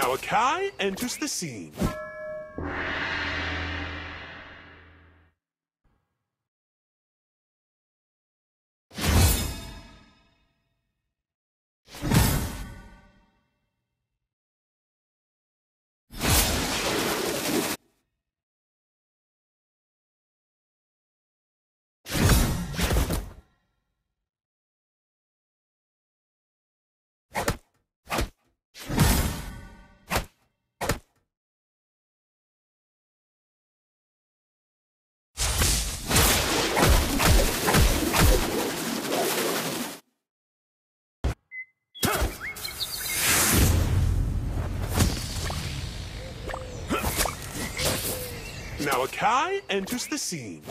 Now Akai enters the scene. Now Akai enters the scene.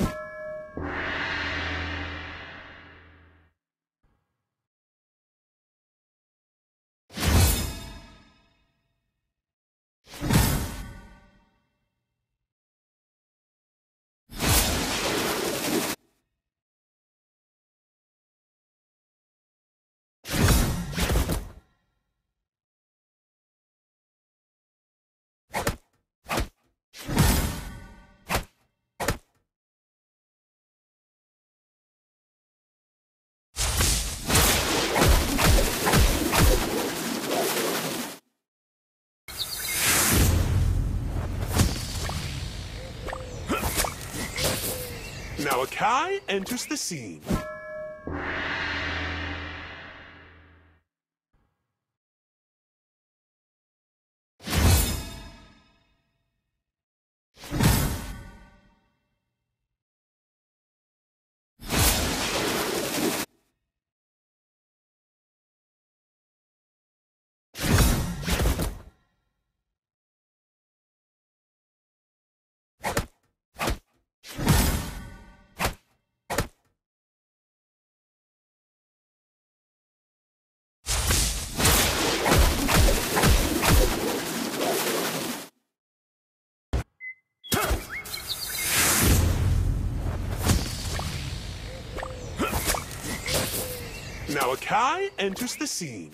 Now Akai enters the scene. Now Akai enters the scene.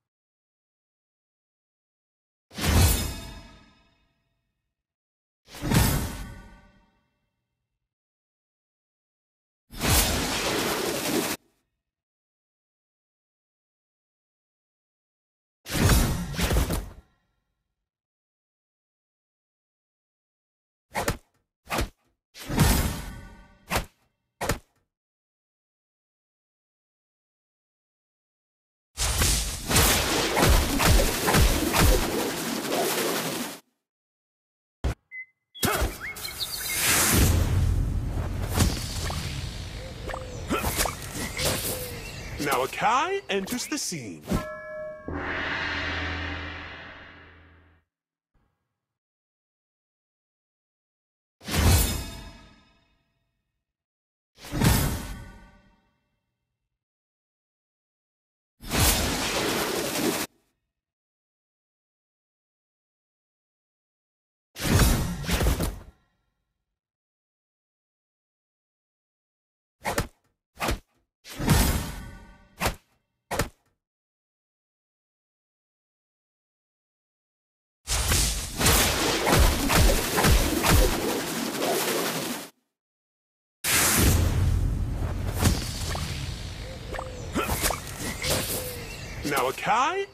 Now Akai enters the scene. Now Akai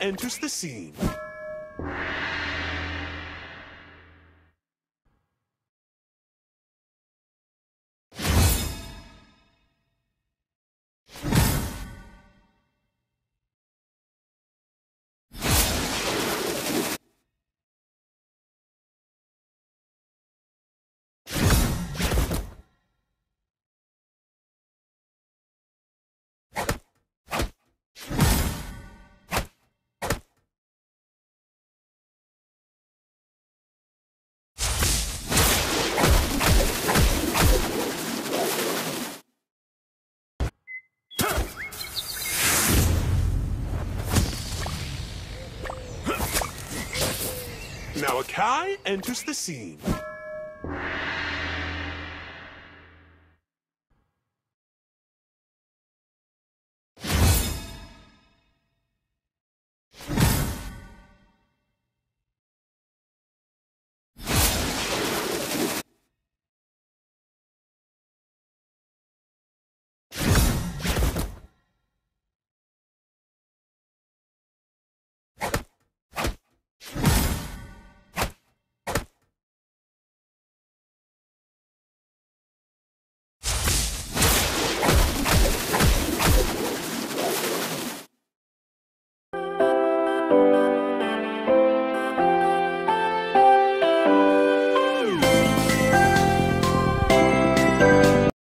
enters the scene. Now Akai enters the scene.